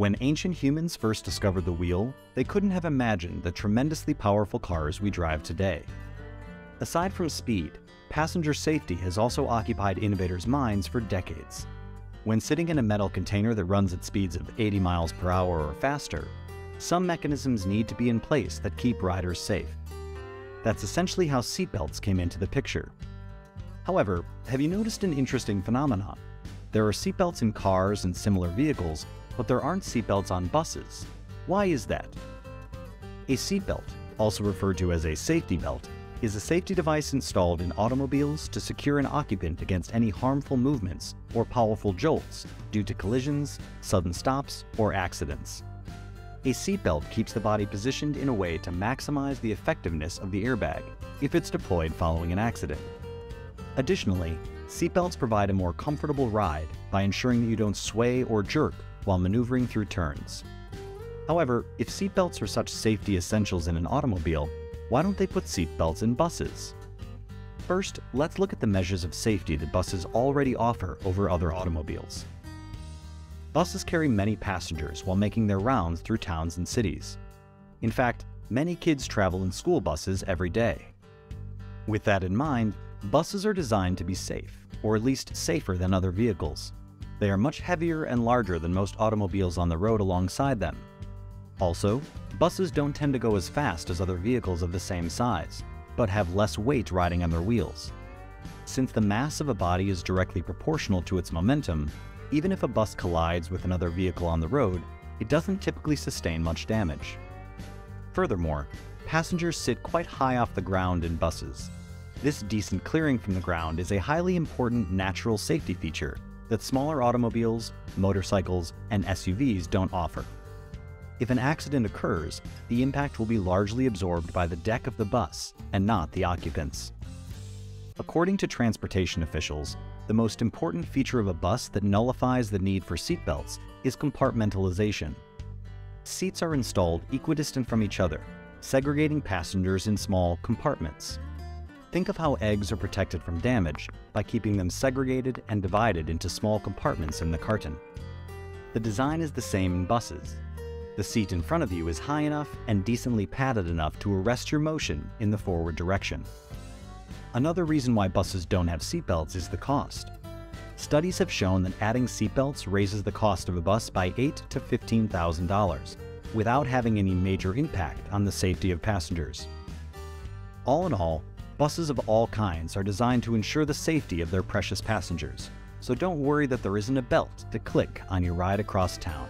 When ancient humans first discovered the wheel, they couldn't have imagined the tremendously powerful cars we drive today. Aside from speed, passenger safety has also occupied innovators' minds for decades. When sitting in a metal container that runs at speeds of 80 miles per hour or faster, some mechanisms need to be in place that keep riders safe. That's essentially how seatbelts came into the picture. However, have you noticed an interesting phenomenon? There are seatbelts in cars and similar vehicles, but there aren't seatbelts on buses. Why is that? A seatbelt, also referred to as a safety belt, is a safety device installed in automobiles to secure an occupant against any harmful movements or powerful jolts due to collisions, sudden stops, or accidents. A seatbelt keeps the body positioned in a way to maximize the effectiveness of the airbag if it's deployed following an accident. Additionally, seatbelts provide a more comfortable ride by ensuring that you don't sway or jerk while maneuvering through turns. However, if seatbelts are such safety essentials in an automobile, why don't they put seatbelts in buses? First, let's look at the measures of safety that buses already offer over other automobiles. Buses carry many passengers while making their rounds through towns and cities. In fact, many kids travel in school buses every day. With that in mind, buses are designed to be safe, or at least safer than other vehicles. They are much heavier and larger than most automobiles on the road alongside them. Also, buses don't tend to go as fast as other vehicles of the same size, but have less weight riding on their wheels. Since the mass of a body is directly proportional to its momentum, even if a bus collides with another vehicle on the road, it doesn't typically sustain much damage. Furthermore, passengers sit quite high off the ground in buses. This decent clearing from the ground is a highly important natural safety feature that smaller automobiles, motorcycles, and SUVs don't offer. If an accident occurs, the impact will be largely absorbed by the deck of the bus and not the occupants. According to transportation officials, the most important feature of a bus that nullifies the need for seatbelts is compartmentalization. Seats are installed equidistant from each other, segregating passengers in small compartments. Think of how eggs are protected from damage by keeping them segregated and divided into small compartments in the carton. The design is the same in buses. The seat in front of you is high enough and decently padded enough to arrest your motion in the forward direction. Another reason why buses don't have seatbelts is the cost. Studies have shown that adding seatbelts raises the cost of a bus by $8,000 to $15,000 without having any major impact on the safety of passengers. All in all, buses of all kinds are designed to ensure the safety of their precious passengers, so don't worry that there isn't a belt to click on your ride across town.